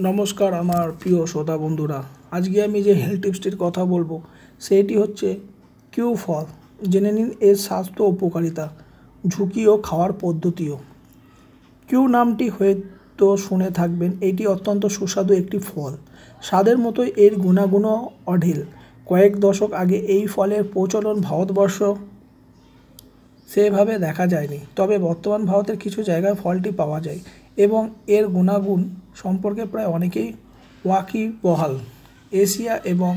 नमस्कार आमार प्रिय श्रोता बंधुरा आज के आमी जे हेल्थ टिप्सटिर कथा बोलबो सेटी होच्छे किउ फल। जेने निन एर स्वास्थ्य उपकारिता झुंकी ओ खावार पद्धतिओ। किउ नामटी होयतो शुने थाकबेन। एटी अत्यंत सुस्वादु एकटी फल। स्वादेर मतोई एर गुणागुण अढेल। कयेक दशक आगे एई फलेर प्रचलन भारतवर्ष सेभावे देखा जायनि, तबे बर्तमान भारतेर किछु जायगाय फलटी पावा जाय एबं एर गुणागुण सम्पर्के प्राय अनेकेई वाकिबहाल। एशिया एवं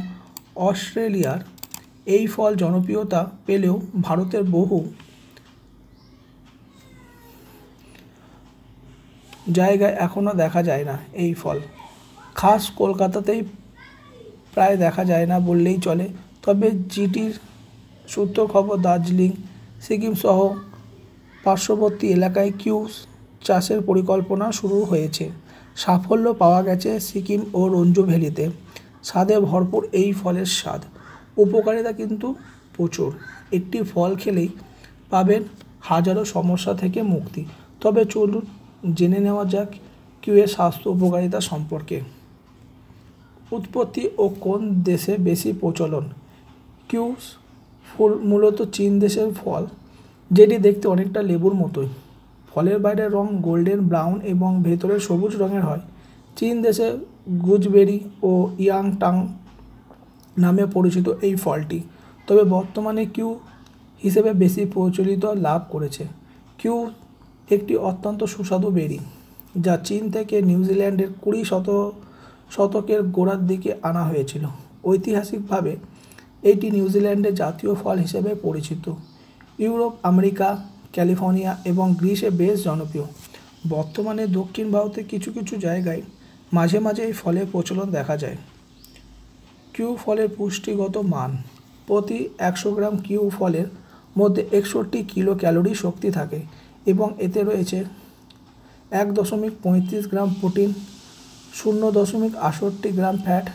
अस्ट्रेलियार एई फल जनप्रियता पेलेও भारतेर बहु জায়গায় এখনো দেখা যায় না। এই ফল খাস কলকাতাতেই প্রায় দেখা যায় না বললেই চলে। তবে জিটির সূত্র খবর দার্জিলিং সিকিম সহ পার্শ্ববর্তী এলাকায় কিউ চাষের পরিকল্পনা শুরু হয়েছে। সাফল্য পাওয়া গেছে সিকিম ও রঞ্জু ভ্যালিতে। স্বাদে ভরপুর এই ফলের স্বাদ উপকারিতা কিন্তু প্রচুর। একটি ফল খেলেই পাবেন হাজারো সমস্যা থেকে মুক্তি। তবে চলুন জেনে নেওয়া যাক কিউয়ের স্বাস্থ্য উপকারিতা সম্পর্কে। উৎপত্তি ও কোন দেশে বেশি প্রচলন। কিউ ফুল মূলত চীন দেশের ফল, যেটি দেখতে অনেকটা লেবুর মতোই। ফলের বাইরের রং গোল্ডেন ব্রাউন এবং ভেতরে সবুজ রঙের হয়। চীন দেশে গুজবেরি ও ইয়াংটাং নামে পরিচিত এই ফলটি, তবে বর্তমানে কিউ হিসেবে বেশি প্রচলিত লাভ করেছে। কিউ একটি অত্যন্ত সুস্বাদু বেরি, যা চীন থেকে নিউজিল্যান্ডের 20 শতকের গোড়ার দিকে আনা হয়েছিল। ঐতিহাসিকভাবে এটি নিউজিল্যান্ডের জাতীয় ফল হিসেবে পরিচিত। ইউরোপ, আমেরিকা, ক্যালিফোর্নিয়া এবং গ্রিসে বেশ জনপ্রিয়। বর্তমানে দক্ষিণ ভারতে কিছু কিছু জায়গায় মাঝে মাঝে এই ফলের প্রচলন দেখা যায়। কিউ ফলের পুষ্টিগত মান। প্রতি 100 গ্রাম কিউ ফলের মধ্যে 61 কিলো ক্যালোরি শক্তি থাকে এবং এতে রয়েছে 1.35 gram protein, 0.68 gram fat,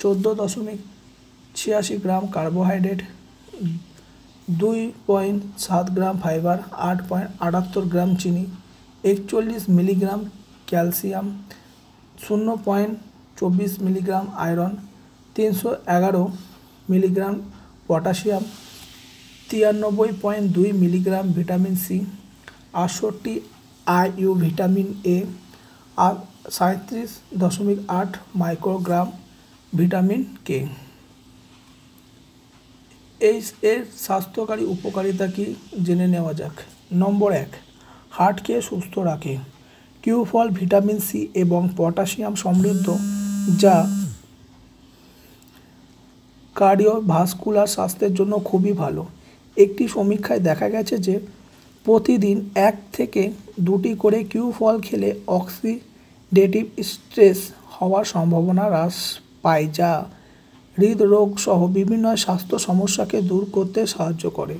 14.86 gram carbohydrate, 2.7 gram fibre, 8.78 gram चीनी, 41 milligram calcium, 0.24 milligram iron, 311 milligram potassium, 93.2 milligram vitamin C, 68 IU vitamin A, 37.8 microgram vitamin K. एर स्वास्थ्यकारी उपकारिता की जेने नेওয়া যাক। नम्बर 1 हार्ट के सुस्थ रखे। किउ फल विटामिन सी एवं पटाशियम समृद्ध, जा कार्डियोभास्कुलर स्वास्थ्य जोनो खूबी भालो। एक समीक्षा देखा गया जे प्रतिदिन 1 থেকে 2টি করে কিউ ফল খেলে অক্সিডেটিव স্ট্রেস হওয়ার সম্ভাবনা হ্রাস পায়, যা হৃদরোগ সহ বিভিন্ন স্বাস্থ্য সমস্যাকে দূর করতে সাহায্য করে।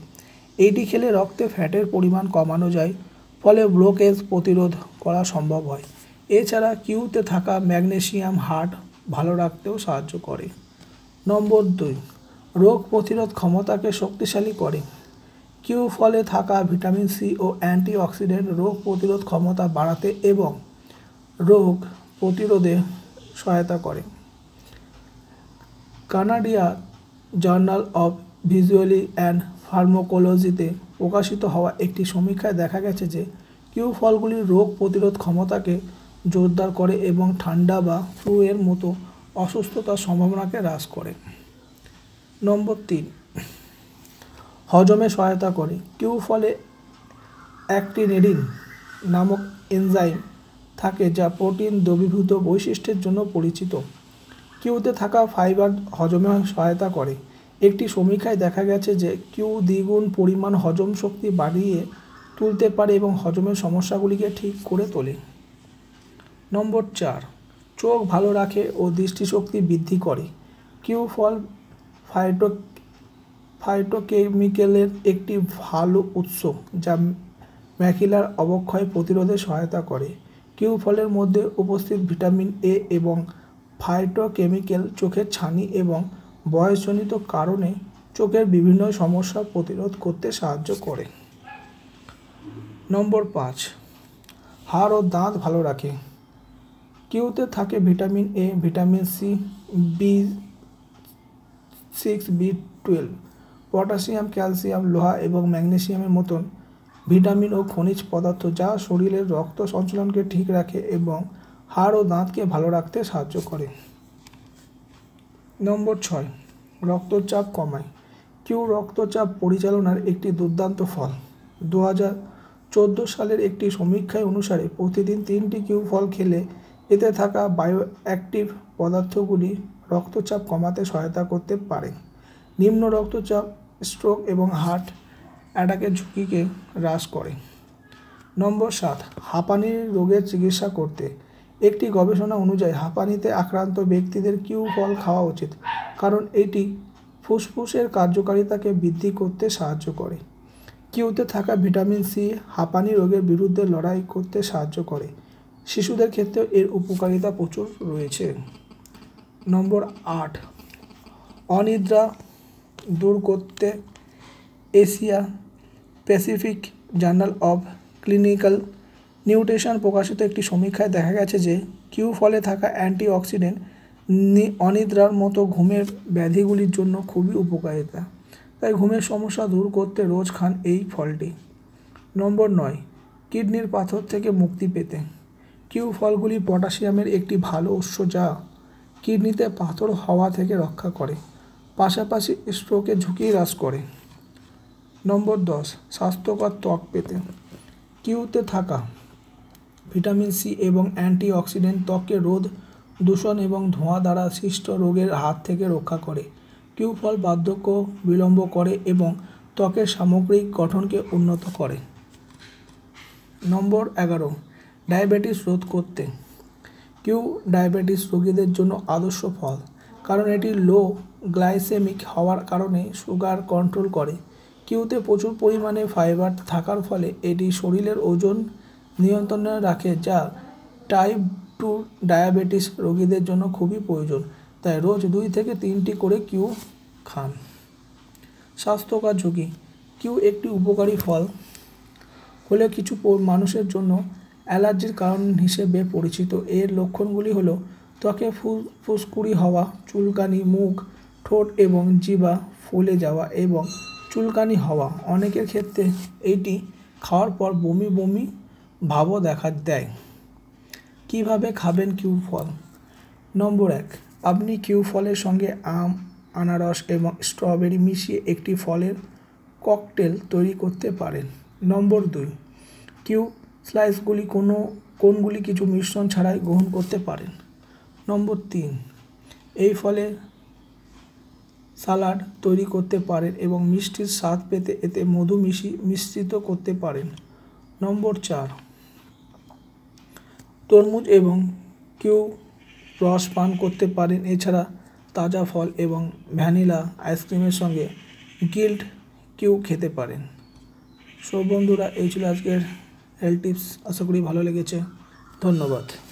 এটি খেলে রক্তে ফ্যাটের পরিমাণ কমানো যায়, ফলে ব্লকেজ প্রতিরোধ করা সম্ভব হয়। এছাড়া কিউতে থাকা ম্যাগনেসিয়াম হার্ট ভালো রাখতেও সাহায্য করে। নম্বর 2 রোগ প্রতিরোধ ক্ষমতাকে শক্তিশালী করে। কিউ ফলে থাকা ভিটামিন সি ও অ্যান্টিঅক্সিডেন্ট রোগ প্রতিরোধ ক্ষমতা বাড়াতে এবং রোগ প্রতিরোধে সহায়তা করে। Canadian journal of physiology and ফার্মাকোলজিতে প্রকাশিত হওয়া একটি সমীক্ষায় দেখা গেছে যে কিউ ফলগুলি রোগ প্রতিরোধ ক্ষমতাকে জোরদার করে এবং ঠান্ডা বা ফ্লু এর মতো অসুস্থতার সম্ভাবনাকে হ্রাস করে। নম্বর 3 হজমে সহায়তা করে। কিউ ফলে অ্যাক্টিনিডিন নামক এনজাইম থাকে, যা প্রোটিন দ্রবীভূত বৈশিষ্ট্যের জন্য পরিচিত। কিউতে থাকা ফাইবার হজমে সহায়তা করে। একটি সমীক্ষায় দেখা গেছে যে কিউ দ্বিগুণ পরিমাণ হজম শক্তি বাড়িয়ে তুলতে পারে এবং হজমের সমস্যাগুলিকে ঠিক করে তোলে। নম্বর 4 চোখ ভালো রাখে ও দৃষ্টিশক্তি বৃদ্ধি করে। কিউ ফল ফাইটোকেমিক্যালের একটি ভালো উৎস, যা ম্যাকুলার অবক্ষয় প্রতিরোধে সহায়তা করে। কিউ ফলের মধ্যে উপস্থিত ভিটামিন এ এবং ফাইটোকেমিক্যাল চোখের ছানি এবং বয়সজনিত কারণে চোখের বিভিন্ন সমস্যা প্রতিরোধ করতে সাহায্য করে। নম্বর ৫, হাড় ও দাঁত ভালো রাখে। কিউতে থাকে vitamin A, vitamin C, B6, B12, potassium, calcium, লোহা এবং ম্যাগনেসিয়ামের মতন ভিটামিন ও খনিজ পদার্থ যা শরীরের রক্ত সঞ্চালনকে ঠিক রাখে এবং হাড় ও দাঁতকে ভালো রাখতে সাহায্য করে। নম্বর ৬, রক্তচাপ কমায়। কিউ রক্তচাপ পরিচালনার একটি দুর্দান্ত ফল। 2014 সালের একটি সমীক্ষায় অনুসারে প্রতিদিন 3টি কিউ ফল খেলে এতে থাকা বায়োঅ্যাক্টিভ পদার্থগুলি রক্তচাপ কমাতে সহায়তা করতে পারে। নিম্ন রক্তচাপ স্ট্রোক এবং হার্ট অ্যাটাকের ঝুঁকিকে হ্রাস করে। নম্বর ৭, হাঁপানি রোগের চিকিৎসা করতে। একটি গবেষণা অনুযায়ী হাঁপানিতে আক্রান্ত ব্যক্তিদের কিউ ফল খাওয়া উচিত, কারণ এটি ফুসফুসের কার্যকারিতাকে বৃদ্ধি করতে সাহায্য করে। কিউতে থাকা ভিটামিন সি হাঁপানি রোগের বিরুদ্ধে লড়াই করতে সাহায্য করে। শিশুদের ক্ষেত্রে এর উপকারিতা প্রচুর রয়েছে। নম্বর ৮, অনিদ্রা দূর করতে। Asia Pacific journal of clinical nutrition প্রকাশিত একটি সমীক্ষায় দেখা গেছে যে কিউ ফলে থাকা অ্যান্টিঅক্সিডেন্ট অনিদ্রার মতো ঘুমের ব্যাধিগুলির জন্য খুবই উপকারিতা। তাই ঘুমের সমস্যা দূর করতে রোজ খান এই ফলটি। নম্বর ৯, কিডনির পাথর থেকে মুক্তি পেতে। কিউ ফলগুলি পটাশিয়ামের একটি ভালো উৎস যা কিডনিতে পাথর হওয়া থেকে রক্ষা করে, পাশাপাশি স্ট্রোকের ঝুঁকি হ্রাস করে। নম্বর ১০, স্বাস্থ্যকর ত্বক পেতে। কিউতে থাকা ভিটামিন সি এবং অ্যান্টিঅক্সিডেন্ট ত্বককে রোদ, দূষণ এবং ধোঁয়া দ্বারা সৃষ্ট রোগের হাত থেকে রক্ষা করে। কিউ ফল বার্ধক্য বিলম্ব করে এবং ত্বকের সামগ্রিক গঠনকে উন্নত করে। নম্বর ১১, ডায়াবেটিস রোধ করতে। কিউ ডায়াবেটিস রোগীদের জন্য আদর্শ ফল, কারণ এটি লো গ্লাইসেমিক হওয়ার কারণে সুগার কন্ট্রোল করে। কিউতে প্রচুর পরিমাণে ফাইবার থাকার ফলে এটি শরীরের ওজন নিয়ন্ত্রণে রাখে, যা টাইপ 2 ডায়াবেটিস রোগীদের জন্য খুবই প্রয়োজন। তাই রোজ 2 থেকে 3টি করে কিউ খান। স্বাস্থ্যকর ঝুঁকি। কিউ একটি উপকারী ফল হলে কিছু মানুষের জন্য অ্যালার্জির কারণ হিসেবে পরিচিত। এর লক্ষণগুলি হল ত্বকে ফুসকুড়ি হওয়া, চুলকানি, মুখ, ঠোঁট এবং জিহ্বা ফুলে যাওয়া এবং চুলকানি হওয়া। অনেকের ক্ষেত্রে এটি খাওয়ার পর বমি বমি ভাবও দেখা দেয়। কিভাবে খাবেন কিউ ফল? নম্বর ১, আপনি কিউ ফলের সঙ্গে আম, আনারস এবং স্ট্রবেরি মিশিয়ে একটি ফলের ককটেল তৈরি করতে পারেন। নম্বর ২, কিউ স্লাইসগুলি কোনগুলি কিছু মিশ্রণ ছাড়াই গ্রহণ করতে পারেন। নম্বর ৩, এই ফলে সালাড তৈরি করতে পারেন এবং মিষ্টির স্বাদ পেতে এতে মধু মিশ্রিত করতে পারেন। নম্বর ৪, তরমুজ এবং কিউ রস পান করতে পারেন। এছাড়া তাজা ফল এবং ভ্যানিলা আইসক্রিমের সঙ্গে গিল্ড কিউ খেতে পারেন। সব বন্ধুরা, এই ছিল আজকের হেলথ টিপস। আশা করি ভালো লেগেছে। ধন্যবাদ।